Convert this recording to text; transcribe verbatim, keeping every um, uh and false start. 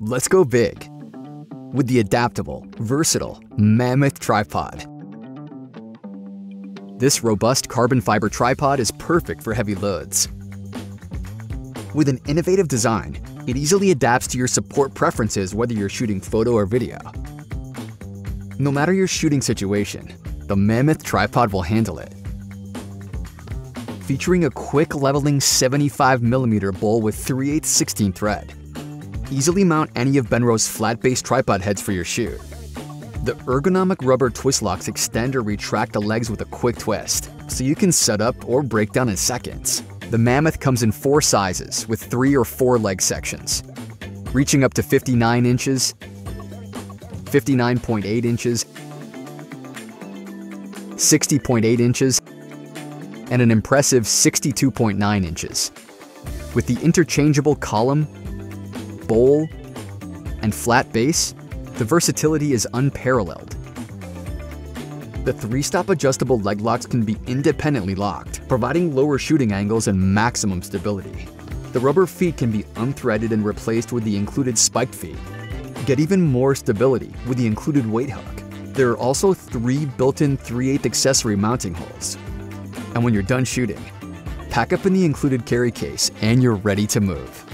Let's go big with the adaptable, versatile Mammoth Tripod. This robust carbon fiber tripod is perfect for heavy loads. With an innovative design, it easily adapts to your support preferences whether you're shooting photo or video. No matter your shooting situation, the Mammoth Tripod will handle it. Featuring a quick leveling seventy-five millimeter bowl with three eighths sixteen thread, easily mount any of Benro's flat base tripod heads for your shoot. The ergonomic rubber twist locks extend or retract the legs with a quick twist, so you can set up or break down in seconds. The Mammoth comes in four sizes with three or four leg sections, reaching up to fifty-nine inches, fifty-nine point eight inches, sixty point eight inches, and an impressive sixty-two point nine inches. With the interchangeable column, bowl, and flat base, the versatility is unparalleled. The three-stop adjustable leg locks can be independently locked, providing lower shooting angles and maximum stability. The rubber feet can be unthreaded and replaced with the included spiked feet. Get even more stability with the included weight hook. There are also three built-in three eighths accessory mounting holes. And when you're done shooting, pack up in the included carry case and you're ready to move.